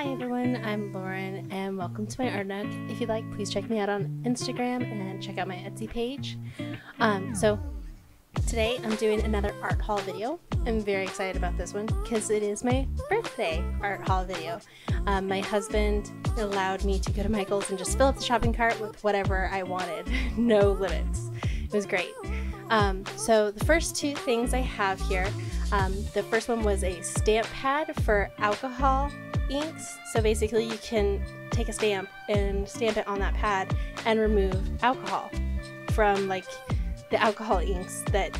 Hi everyone, I'm Lauren and welcome to my art nook. If you'd like, please check me out on Instagram and check out my Etsy page. So today I'm doing another art haul video. I'm very excited about this one because it is my birthday art haul video. My husband allowed me to go to Michael's and just fill up the shopping cart with whatever I wanted. No limits. It was great. So the first two things I have here, the first one was a stamp pad for alcohol inks. So basically you can take a stamp and stamp it on that pad and remove alcohol from like the alcohol inks that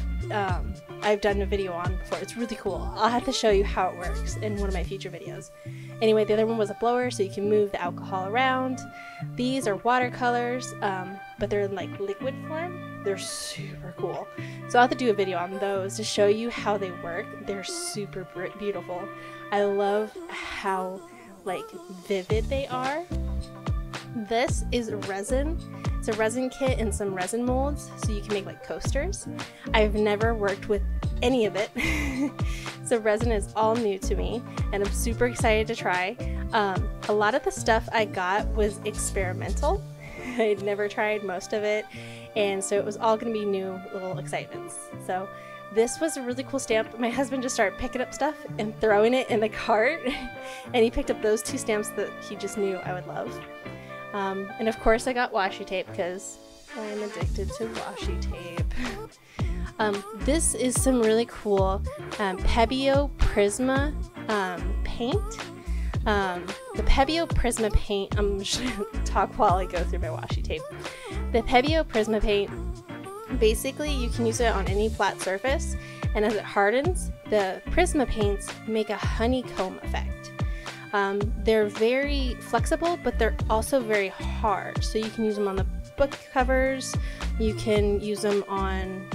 I've done a video on before. It's really cool. I'll have to show you how it works in one of my future videos. Anyway, the other one was a blower so you can move the alcohol around. These are watercolors, but they're in like liquid form. They're super cool. So I'll have to do a video on those to show you how they work. They're super beautiful. I love how like vivid they are. This is resin. It's a resin kit and some resin molds so you can make like coasters. I've never worked with any of it. So resin is all new to me and I'm super excited to try. A lot of the stuff I got was experimental. I'd never tried most of it, and so it was all gonna be new little excitements. So this was a really cool stamp. My husband just started picking up stuff and throwing it in the cart, and he picked up those two stamps that he just knew I would love. And of course I got washi tape because I'm addicted to washi tape. This is some really cool Pebeo Prisma paint. The Pebeo Prisma paint, I'm just going to talk while I go through my washi tape. The Pebeo Prisma paint, basically you can use it on any flat surface, and as it hardens, the Prisma paints make a honeycomb effect. They're very flexible, but they're also very hard, so you can use them on the book covers, you can use them on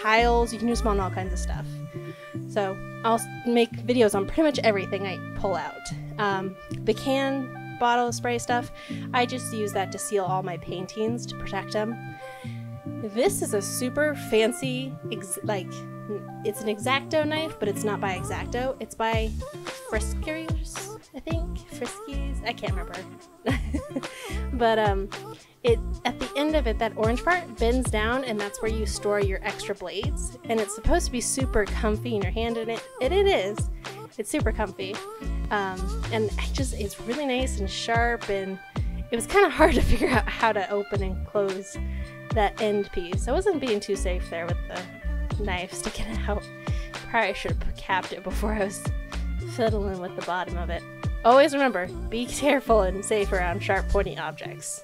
tiles, you can use them on all kinds of stuff. So I'll make videos on pretty much everything I pull out. The can, bottle, spray stuff, I just use that to seal all my paintings to protect them. This is a super fancy, it's an X-Acto knife, but it's not by X-Acto. It's by Fiskars, I think. Friskies? I can't remember. But at the end of it, that orange part bends down, and that's where you store your extra blades. And it's supposed to be super comfy in your hand, and it is. It's super comfy. And it's really nice and sharp, and it was kind of hard to figure out how to open and close that end piece. I wasn't being too safe there with the knife sticking out. Probably should have capped it before I was fiddling with the bottom of it. Always remember, be careful and safe around sharp pointy objects.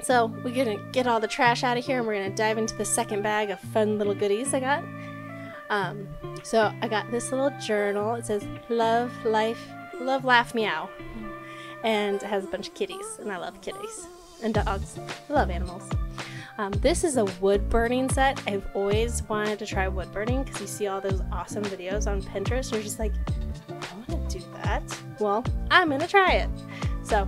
So we're gonna get all the trash out of here and we're gonna dive into the second bag of fun little goodies I got. So I got this little journal. It says Love, Life, Love, Laugh, Meow. And it has a bunch of kitties, and I love kitties. And dogs. I love animals. This is a wood burning set. I've always wanted to try wood burning because you see all those awesome videos on Pinterest. You're just like, I want to do that. Well, I'm going to try it. So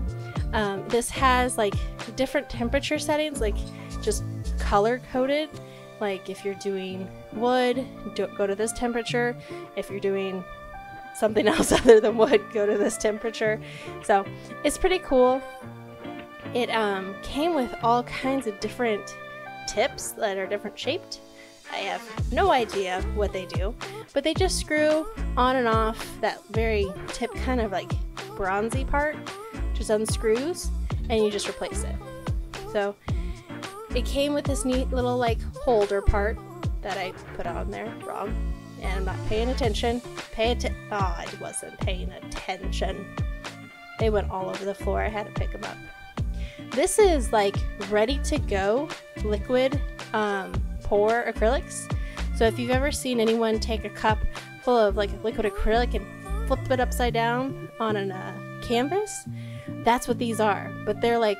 this has like different temperature settings, like just color coded. Like if you're doing wood, go to this temperature. If you're doing something else other than wood, go to this temperature. So it's pretty cool. It came with all kinds of different tips that are different shaped. I have no idea what they do, but they just screw on and off that very tip, kind of like bronzy part, just unscrews and you just replace it. So it came with this neat little like holder part that I put on there wrong, and I'm not paying attention. I wasn't paying attention. They went all over the floor. I had to pick them up. This is like ready to go liquid pour acrylics. So if you've ever seen anyone take a cup full of like liquid acrylic and flip it upside down on a canvas, that's what these are. But they're like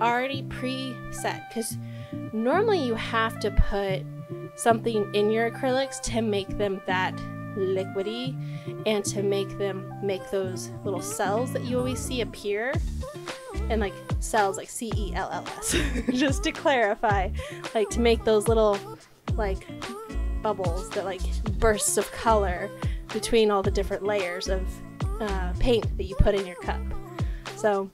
already preset, because normally you have to put something in your acrylics to make them that liquidy and to make them make those little cells that you always see appear. And like cells, like cells, just to clarify, like to make those little like bubbles that like bursts of color between all the different layers of paint that you put in your cup. So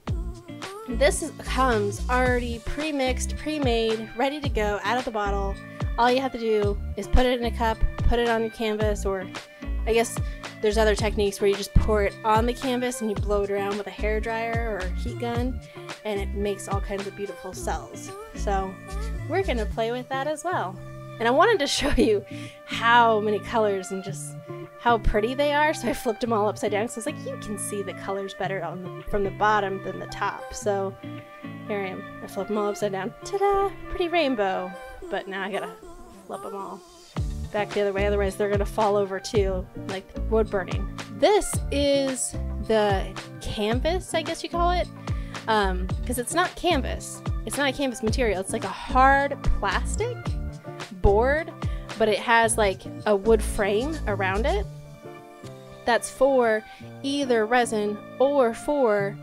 this comes already pre-mixed, pre-made, ready to go out of the bottle. All you have to do is put it in a cup, put it on your canvas, or I guess there's other techniques where you just pour it on the canvas and you blow it around with a hairdryer or a heat gun, and it makes all kinds of beautiful cells. So we're gonna play with that as well. And I wanted to show you how many colors and just how pretty they are, so I flipped them all upside down, so it's like you can see the colors better on from the bottom than the top. So here I am, I flip them all upside down. Ta-da! Pretty rainbow. But now I gotta flip them all back the other way, otherwise they're gonna fall over too, like wood burning. This is the canvas, I guess you call it, because it's not canvas. It's not a canvas material. It's like a hard plastic board, but it has like a wood frame around it. That's for either resin or for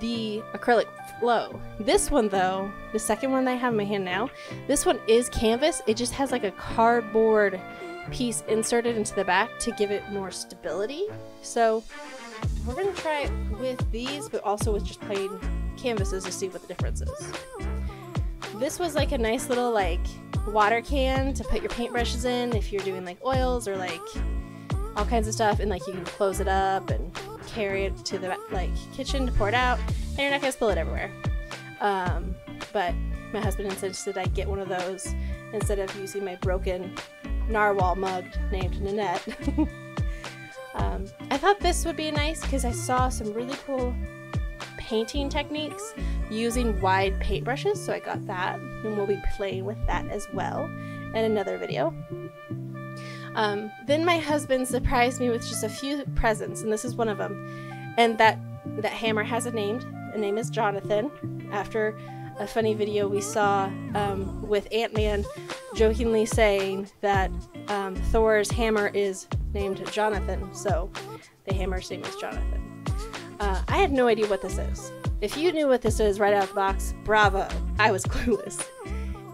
the acrylic flow. This one though, the second one that I have in my hand now, this one is canvas. It just has like a cardboard piece inserted into the back to give it more stability. So we're gonna try it with these, but also with just plain canvases to see what the difference is. This was like a nice little like water can to put your paintbrushes in if you're doing like oils or like all kinds of stuff, and like you can close it up and carry it to the like kitchen to pour it out, and you're not gonna spill it everywhere. But my husband insisted I get one of those instead of using my broken narwhal mug named Nanette. I thought this would be nice because I saw some really cool painting techniques using wide paintbrushes, so I got that, and we'll be playing with that as well in another video. Then my husband surprised me with just a few presents, and this is one of them. And that hammer has a name. The name is Jonathan, after a funny video we saw with Ant-Man jokingly saying that Thor's hammer is named Jonathan, so the hammer's name is Jonathan. I had no idea what this is. If you knew what this is right out of the box, bravo! I was clueless.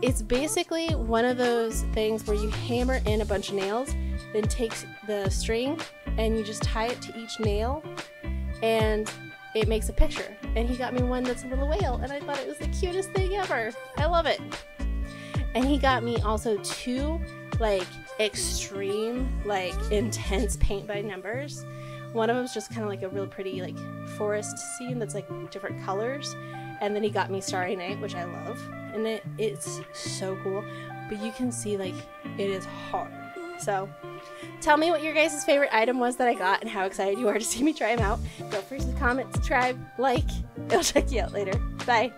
It's basically one of those things where you hammer in a bunch of nails, then take the string and you just tie it to each nail and it makes a picture. And he got me one that's a little whale, and I thought it was the cutest thing ever. I love it. And he got me also two like extreme, like intense paint by numbers. One of them is just kind of like a real pretty like forest scene that's like different colors. And then he got me Starry Night, which I love. And it's so cool, but you can see like it is hard. So tell me what your guys' favorite item was that I got and how excited you are to see me try them out. Don't forget to comment, subscribe, like. I'll check you out later. Bye.